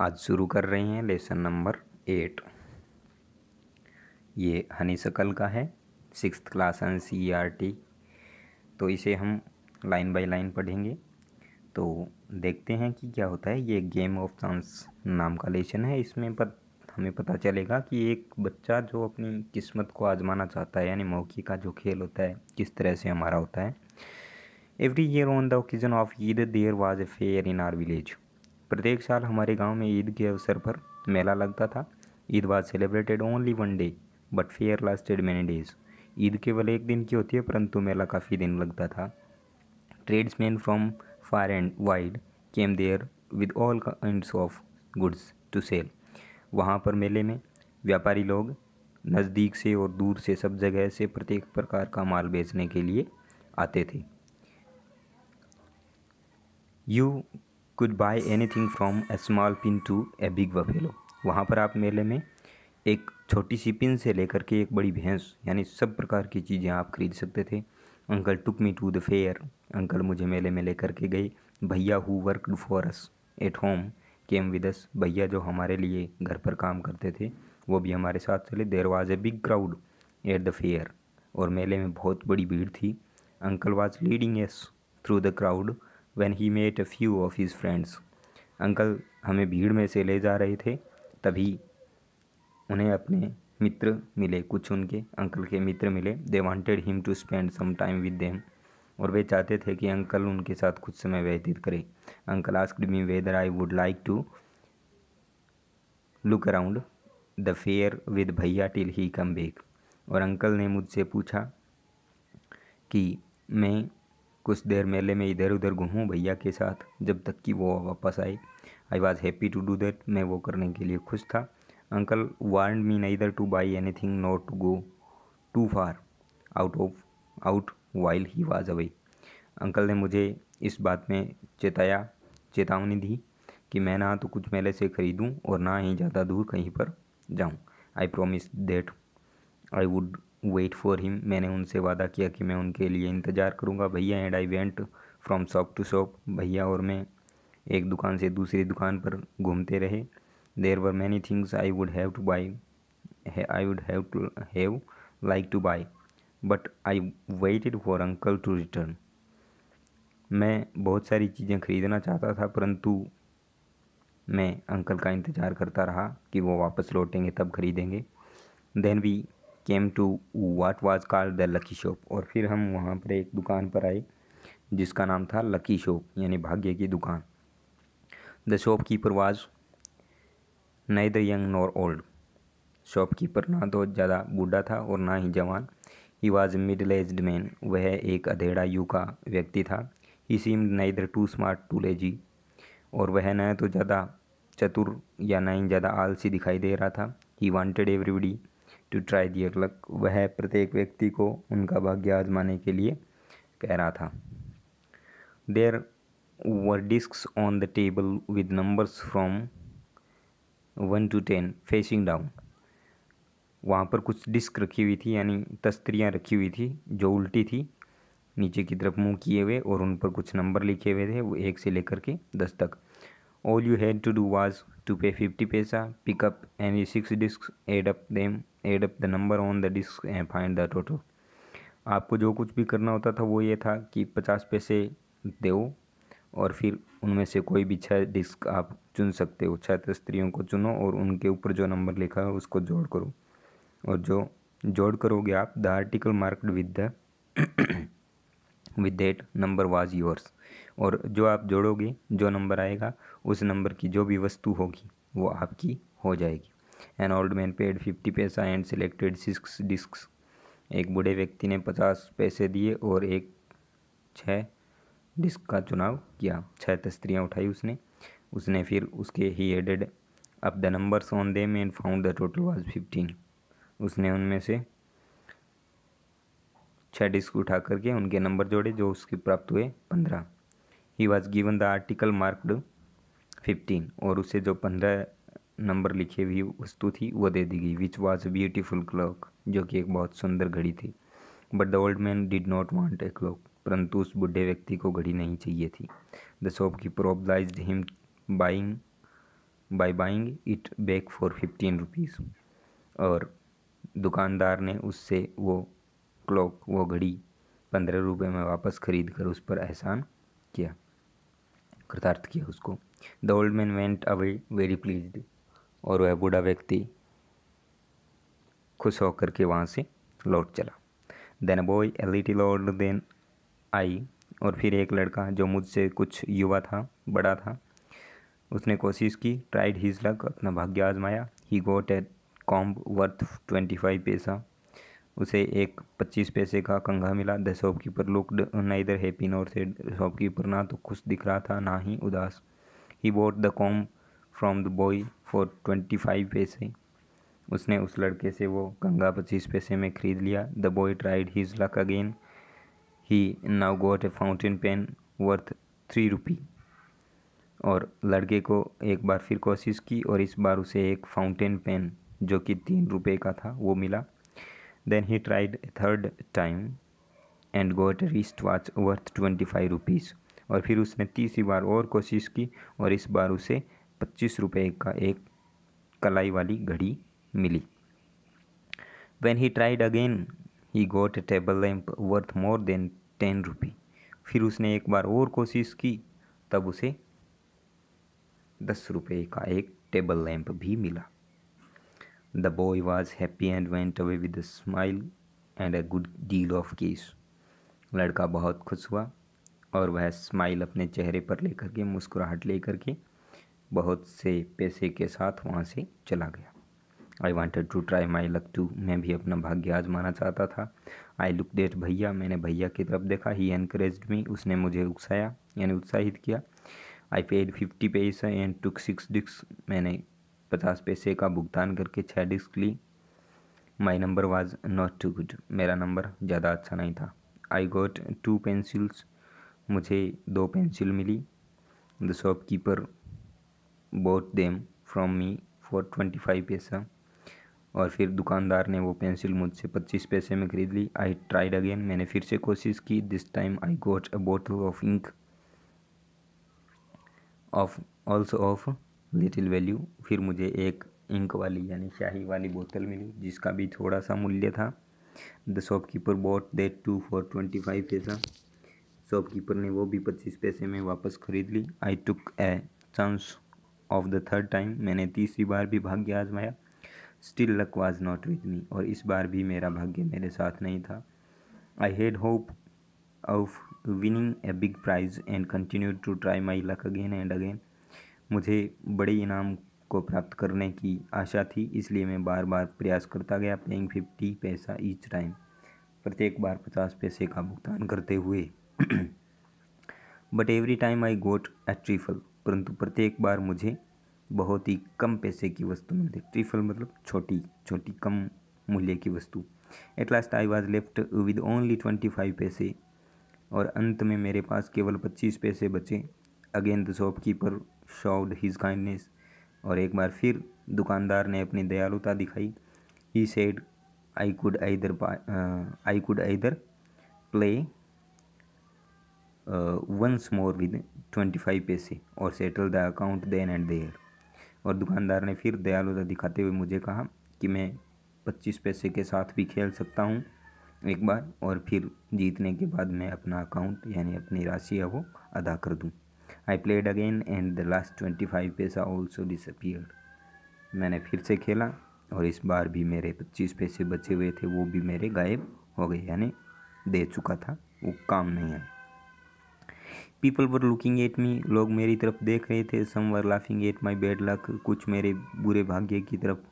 आज शुरू कर रहे हैं लेसन नंबर 8। ये हनीसकल का है, 6th क्लास NCERT। तो इसे हम लाइन बाय लाइन पढ़ेंगे। तो देखते हैं कि क्या होता है। ये गेम ऑफ चांस नाम का लेसन है। इसमें हमें पता चलेगा कि एक बच्चा जो अपनी किस्मत को आजमाना चाहता है, यानी मौके का जो खेल होता है, किस तरह से हमारा होता है। Every year on the occasion of Eid there was a fair in our village. प्रत्येक साल हमारे गांव में ईद के अवसर पर मेला लगता था। Eid was celebrated only one day but fair lasted many days. Eid केवल एक दिन की होती है परंतु मेला काफ़ी दिन लगता था। Tradesman from far and wide came there with all kinds of goods to sell. वहाँ पर मेले में व्यापारी लोग नज़दीक से और दूर से, सब जगह से, प्रत्येक प्रकार का माल बेचने के लिए आते थे। You could buy anything from a small pin to a big buffalo. वहाँ पर आप मेले में एक छोटी सी पिन से लेकर के एक बड़ी भैंस, यानी सब प्रकार की चीज़ें आप खरीद सकते थे। Uncle took me to the fair. Uncle मुझे मेले में लेकर के गए। भैया who worked for us at home came with us. भैया जो हमारे लिए घर पर काम करते थे वो भी हमारे साथ चले। There was a big crowd at the fair. और मेले में बहुत बड़ी भीड़ थी। Uncle was leading us through the crowd when he met a few of his friends. Uncle हमें भीड़ में से ले जा रहे थे, तभी उन्हें अपने मित्र मिले। कुछ उनके अंकल के मित्र मिले। They wanted him to spend some time with them. और वे चाहते थे कि अंकल उनके साथ कुछ समय व्यतीत करें। Uncle asked me whether I would like to look around the fair with भैया टिल ही कम बैक। और अंकल ने मुझसे पूछा कि मैं कुछ देर मेले में इधर उधर घूमूं भैया के साथ जब तक कि वो वापस आए। I was happy to do that. मैं वो करने के लिए खुश था। Uncle warned me neither to buy anything not to go too far out while he was away. Uncle ने मुझे इस बात में चेतावनी दी कि मैं ना तो कुछ मेले से ख़रीदूं और ना ही ज़्यादा दूर कहीं पर जाऊं। I promise that I would wait for him. मैंने उनसे वादा किया कि मैं उनके लिए इंतज़ार करूंगा। भैया and I went from shop to shop. भैया और मैं एक दुकान से दूसरी दुकान पर घूमते रहे। There were many things I would have like to buy but I waited for uncle to return. मैं बहुत सारी चीज़ें खरीदना चाहता था परंतु मैं अंकल का इंतज़ार करता रहा कि वो वापस लौटेंगे तब खरीदेंगे। Then we came to what was called the lucky shop. और फिर हम वहाँ पर एक दुकान पर आए जिसका नाम था लकी शॉप, यानी भाग्य की दुकान। The shopkeeper was neither young nor old. Shopkeeper ना तो ज़्यादा बूढ़ा था और ना ही जवान। He was middle aged man. वह एक अधेड़ा यू का व्यक्ति था। He seemed neither too smart too lazy. और वह न तो ज़्यादा चतुर या ना ही ज़्यादा आलसी दिखाई दे रहा था। He wanted everybody to try their luck. वह प्रत्येक व्यक्ति को उनका भाग्य आजमाने के लिए कह रहा था। There were discs on the table with numbers from 1 to 10 facing down. वहाँ पर कुछ डिस्क रखी हुई थी, यानी तस्तरियाँ रखी हुई थी जो उल्टी थी, नीचे की तरफ मुँह किए हुए, और उन पर कुछ नंबर लिखे हुए थे, वो 1 से लेकर के 10 तक। All you had to do was to pay 50 paisa, pick up any 6 disc, add up the number on the disc and find the total. आपको जो कुछ भी करना होता था वो ये था कि 50 पैसे दो और फिर उनमें से कोई भी 6 डिस्क आप चुन सकते हो। 6 तस्तरियों को चुनो और उनके ऊपर जो नंबर लिखा है उसको जोड़ करो, और जो जोड़ करोगे आप, the article marked with that number was yours. और जो आप जोड़ोगे, जो नंबर आएगा, उस नंबर की जो भी वस्तु होगी वो आपकी हो जाएगी। एन ओल्ड मैन पेड 50 पैसा एंड सिलेक्टेड 6 डिस्क्स। एक बूढ़े व्यक्ति ने 50 पैसे दिए और एक 6 डिस्क का चुनाव किया। 6 तस्तरियाँ उठाई उसने फिर उसके he added up the numbers on them and found the total was 15। उसने उनमें से 6 डिस्क उठा करके उनके नंबर जोड़े जो उसके प्राप्त हुए 15। He was given the article marked 15। और उसे जो 15 नंबर लिखे हुई वस्तु थी वो दे दी गई। Which was a beautiful clock, जो कि एक बहुत सुंदर घड़ी थी। But the old man did not want a clock. परंतु उस बूढ़े व्यक्ति को घड़ी नहीं चाहिए थी। The shopkeeper obliged him buying by buying it back for 15 rupees. और दुकानदार ने उससे वो क्लॉक, वो घड़ी 15 रुपये में वापस ख़रीद कर उस पर एहसान किया, कृतार्थ किया उसको। The old man went away very pleased. और वह बूढ़ा व्यक्ति खुश होकर के वहाँ से लौट चला। Then a boy a little older than I. और फिर एक लड़का जो मुझसे कुछ युवा था, बड़ा था, उसने कोशिश की। ट्राइड हिज लक, अपना भाग्य आजमाया। He got a comb worth 25 paisa. उसे एक 25 पैसे का कंघा मिला। The shopkeeper looked neither happy nor sad. Shopkeeper ना तो खुश दिख रहा था ना ही उदास। He bought the comb from the boy for 25 paise. उसने उस लड़के से वो कंघा 25 पैसे में ख़रीद लिया। The boy tried his luck again. He now got a fountain pen worth 3 rupee. और लड़के को एक बार फिर कोशिश की और इस बार उसे एक फाउंटेन पेन जो कि 3 रुपये का था वो मिला। Then he tried a third time and got a wrist watch worth 25 rupees. और फिर उसने तीसरी बार और कोशिश की और इस बार उसे 25 रुपये का एक कलाई वाली घड़ी मिली। When he tried again he got a table lamp worth more than 10 rupee. फिर उसने एक बार और कोशिश की, तब उसे 10 रुपये का एक टेबल लैंप भी मिला। The boy was happy and went away with a smile and a good deal of cash. लड़का बहुत खुश हुआ और वह स्माइल अपने चेहरे पर लेकर के, मुस्कुराहट लेकर के, बहुत से पैसे के साथ वहाँ से चला गया। I wanted to try my luck too. मैं भी अपना भाग्य आजमाना चाहता था। आई लुक डेट भैया, मैंने भैया की तरफ देखा। ही एनकरेज मी, उसने मुझे उकसाया यानी उत्साहित किया। आई पेड 50 पैसा एंड टुक 6 डिस्क। मैंने 50 पैसे का भुगतान करके 6 डिस्क ली। My number was not too good, मेरा नंबर ज़्यादा अच्छा नहीं था। आई गोट 2 पेंसिल्स, मुझे 2 पेंसिल मिली। The shopkeeper bought them from me for 25 paisa. और फिर दुकानदार ने वो पेंसिल मुझसे 25 पैसे में ख़रीद ली। आई ट्राइड अगेन, मैंने फिर से कोशिश की। This time I got a bottle of ink of also of little value. फिर मुझे एक इंक वाली यानी शाही वाली बोतल मिली जिसका भी थोड़ा सा मूल्य था। The shopkeeper bought that too for 25 paisa. Shopkeeper ने वो भी 25 पैसे में वापस ख़रीद ली। I took a chance of the third time. मैंने तीसरी बार भी भाग्य आजमाया। Still luck was not with me. और इस बार भी मेरा भाग्य मेरे साथ नहीं था। I had hope of winning a big prize and continue to try my luck again and again. मुझे बड़े इनाम को प्राप्त करने की आशा थी, इसलिए मैं बार बार प्रयास करता गया। पेइंग 50 पैसा ईच टाइम, प्रत्येक बार 50 पैसे का भुगतान करते हुए। But every time I got a trifle. परंतु प्रत्येक बार मुझे बहुत ही कम पैसे की वस्तु मिलती। ट्रिफल मतलब छोटी छोटी कम मूल्य की वस्तु। At last I was left with only 25 paise. और अंत में मेरे पास केवल 25 पैसे बचे। Again the shopkeeper showed his kindness. और एक बार फिर दुकानदार ने अपनी दयालुता दिखाई। He said I could either play once more with 25 paise और settle the account then and there. और दुकानदार ने फिर दयालुता दिखाते हुए मुझे कहा कि मैं 25 पैसे के साथ भी खेल सकता हूँ एक बार, और फिर जीतने के बाद मैं अपना अकाउंट यानी अपनी राशि है वो अदा कर दूँ। I played again and the last 25 paisa also disappeared. मैंने फिर से खेला और इस बार भी मेरे 25 पैसे बचे हुए थे वो भी मेरे गायब हो गए, यानी दे चुका था, वो काम नहीं आए। People were looking at me. लोग मेरी तरफ देख रहे थे। Some were laughing at my bad luck. कुछ मेरे बुरे भाग्य की तरफ,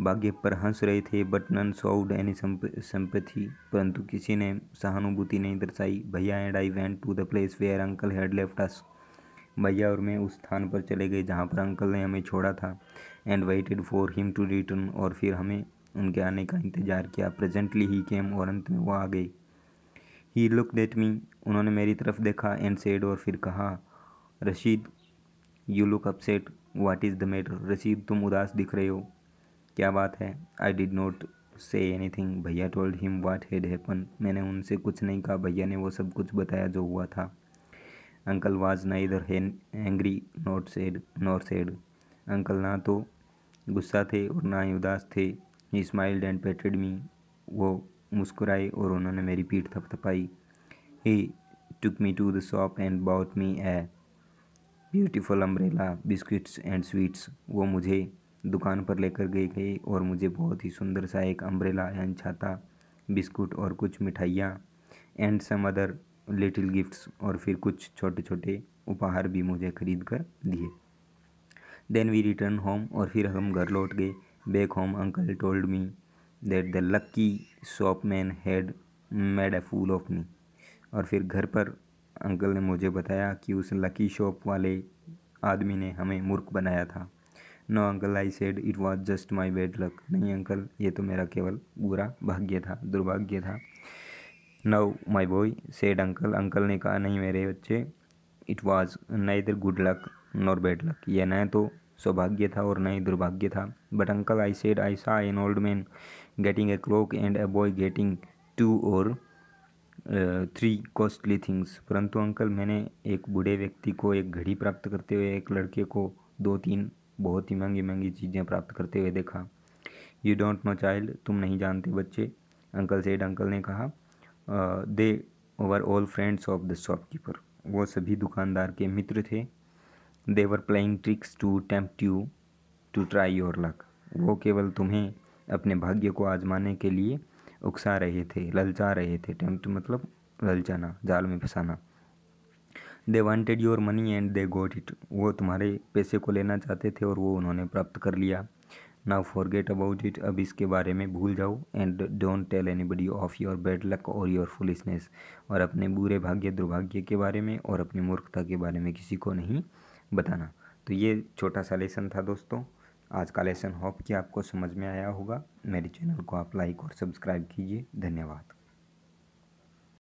भाग्य पर हंस रहे थे। But none showed any sympathy. परंतु किसी ने सहानुभूति नहीं दर्शाई। Bhaiya and I went to the place where uncle had left us. भैया और मैं उस स्थान पर चले गए जहाँ पर अंकल ने हमें छोड़ा था। And waited for him to return. और फिर हमें उनके आने का इंतजार किया। Presently he came. और अंत में वो आ गई। He looked at me. उन्होंने मेरी तरफ देखा। And said. और फिर कहा, Rashid you look upset, what is the matter. Rashid तुम उदास दिख रहे हो, क्या बात है। I did not say any thing. भैया told him what had happen. मैंने उनसे कुछ नहीं कहा, भैया ने वो सब कुछ बताया जो हुआ था। Uncle was neither angry not sad. Uncle ना तो गुस्सा थे और ना ही उदास थे। He smiled and patted me. वो मुस्कुराए और उन्होंने मेरी पीठ थपथपाई। He took me to the shop and bought me a beautiful umbrella, biscuits and sweets. वो मुझे दुकान पर लेकर गए और मुझे बहुत ही सुंदर सा एक अम्ब्रेला एंड छाता, बिस्कुट और कुछ मिठाइयाँ and some other little gifts और फिर कुछ छोटे छोटे उपहार भी मुझे खरीद कर दिए। देन वी रिटर्न होम, और फिर हम घर लौट गए। Back home uncle told me that the lucky shopman had made a fool of me. और फिर घर पर अंकल ने मुझे बताया कि उस लकी शॉप वाले आदमी ने हमें मूर्ख बनाया था। No uncle, I said, it was just my bad luck. नहीं अंकल, ये तो मेरा केवल बुरा भाग्य था, दुर्भाग्य था। Now my boy, said uncle. Uncle ने कहा, नहीं मेरे बच्चे, it was neither good luck nor bad luck. यह न तो सौभाग्य था और न ही दुर्भाग्य था। But uncle, I said, I saw an old man getting a clock and a boy getting 2 और 3 कॉस्टली थिंग्स। परंतु अंकल, मैंने एक बूढ़े व्यक्ति को एक घड़ी प्राप्त करते हुए एक लड़के को 2-3 बहुत ही महंगी महंगी चीज़ें प्राप्त करते हुए देखा। यू डोंट नो चाइल्ड, तुम नहीं जानते बच्चे, अंकल सेड। अंकल ने कहा, they were all friends of the shopkeeper. वो सभी दुकानदार के मित्र थे। They were playing tricks to tempt you to try your luck. वो केवल तुम्हें अपने भाग्य को आजमाने के लिए उकसा रहे थे, ललचा रहे थे। टेम्प्ट मतलब ललचाना, जाल में फंसाना। They wanted your money and they got it. वो तुम्हारे पैसे को लेना चाहते थे और वो उन्होंने प्राप्त कर लिया। नाउ फॉरगेट अबाउट इट, अब इसके बारे में भूल जाओ। And don't tell anybody of your bad luck और योर फुलिशनेस। और अपने बुरे भाग्य, दुर्भाग्य के बारे में और अपनी मूर्खता के बारे में किसी को नहीं बताना। तो ये छोटा सा लेसन था दोस्तों, आज का लेसन। होप कि आपको समझ में आया होगा। मेरे चैनल को आप लाइक और सब्सक्राइब कीजिए। धन्यवाद।